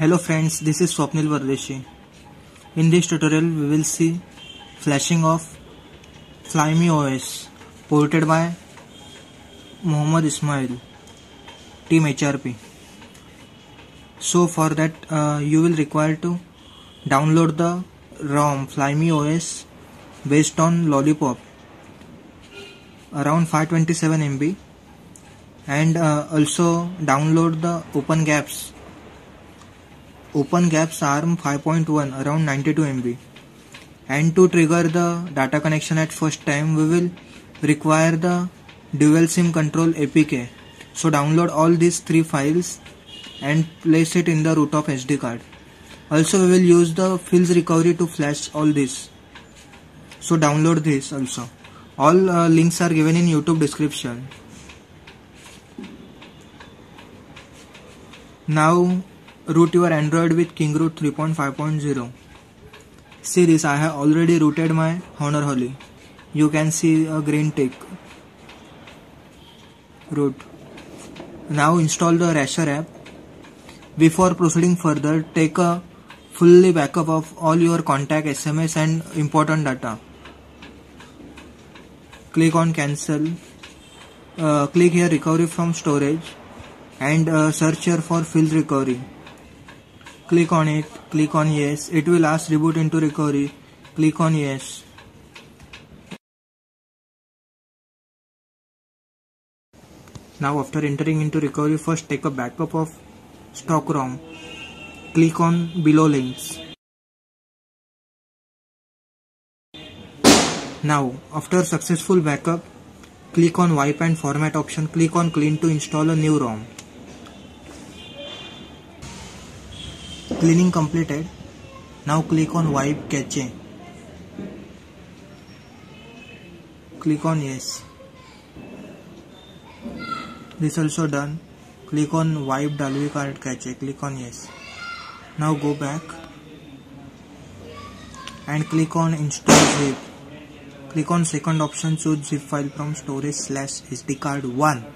Hello friends, this is Swapnil Vardeshi. In this tutorial we will see flashing of Flyme OS ported by Mohamed Ismail, Team HRP. So for that you will require to download the ROM Flyme OS based on Lollipop around 527 MB and also download the Open Gapps. Open Gapps ARM 5.1 around 92 MB. And to trigger the data connection at first time, we will require the dual sim control APK. So download all these three files and place it in the root of SD card. Also we will use the PhilZ recovery to flash all this. So download this also. All links are given in YouTube description. Now root your Android with KingRoot 3.5.0. See this, I have already rooted my Honor Holly. You can see a green tick. Root. Now install the RASHR app. Before proceeding further, take a fully backup of all your contact, SMS and important data. Click on cancel. Click here recovery from storage and search here for PhilZ recovery. Click on it, click on yes, it will ask reboot into recovery, click on yes. Now after entering into recovery, first take a backup of stock ROM, click on below links. Now after successful backup, click on wipe and format option, click on clean to install a new ROM. Cleaning completed. Now click on wipe cache. Click on yes. This also done. Click on wipe Dalvik card cache. Click on yes. Now go back and click on install zip. Click on second option, choose zip file from storage slash SD card 1.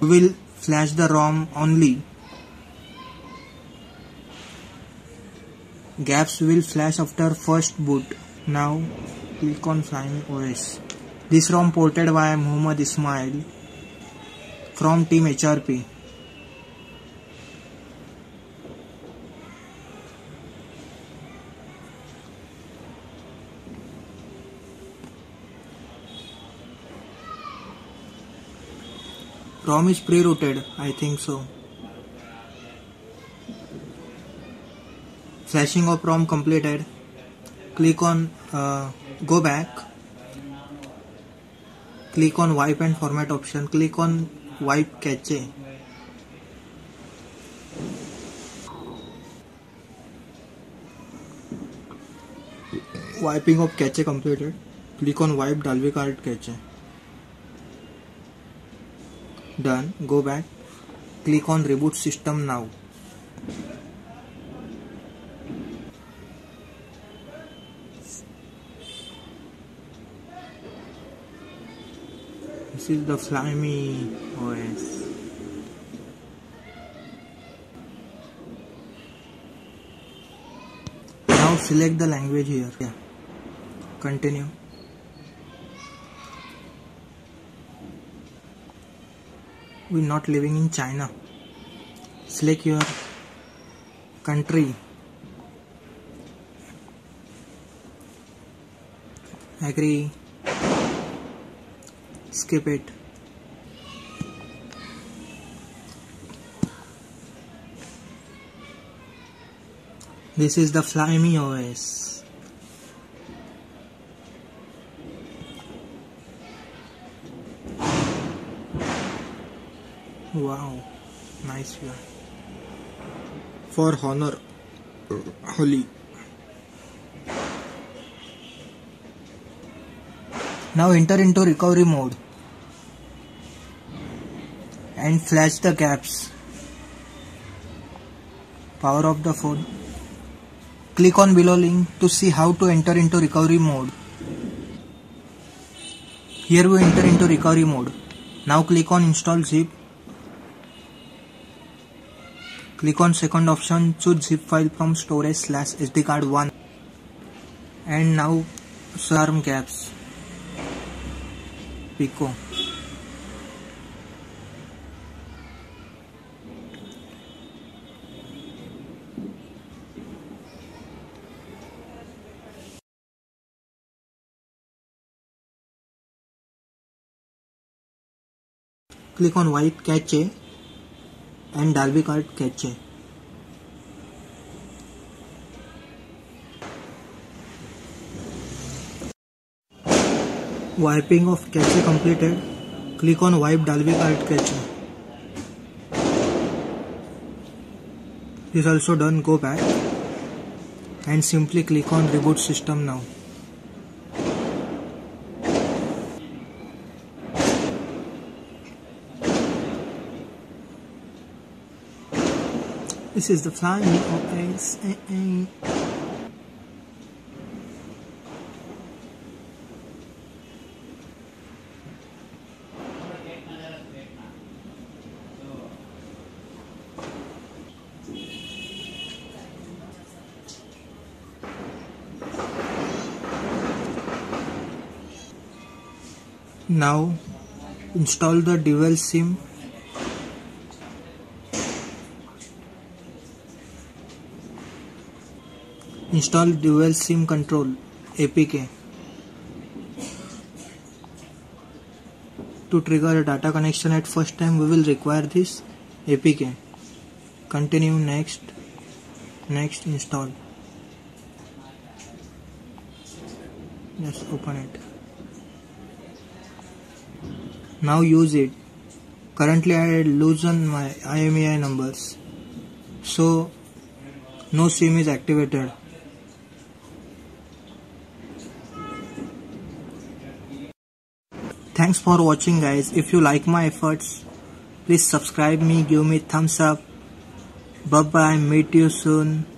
We will flash the ROM only. Gaps will flash after first boot. Now click on Flyme OS. This ROM ported by Mohamed Ismail from Team HRP. ROM is pre-rooted, I think so. Flashing of ROM completed. Click on go back, click on wipe and format option, click on wipe cache. Wiping of cache completed. Click on wipe Dalvik card cache. Done. Go back, click on reboot system now. This is the Flyme OS. Now select the language here. Yeah. Continue. We are not living in China. Select your country. Agree. Skip it. This is the Flyme OS. Wow, nice one. For Honor Holly. Now enter into recovery mode and flash the gaps. Power off the phone. Click on below link to see how to enter into recovery mode. Here we enter into recovery mode. Now click on install zip. Click on second option, choose zip file from storage /sd card1, and now search gaps Pico. Click on white cache and Dalvik card cache. Wiping of cache completed. Click on wipe Dalvik card cache. This also done. Go back and simply click on reboot system now. This is the Flyme OS. Now install the dual SIM. Install dual SIM control APK to trigger a data connection at first time. We will require this APK. Continue, next, next, install. Just open it. Now use it. Currently I lose on my IMEI numbers, so no SIM is activated. Thanks for watching guys. If you like my efforts, please subscribe me, give me thumbs up. Bye bye, meet you soon.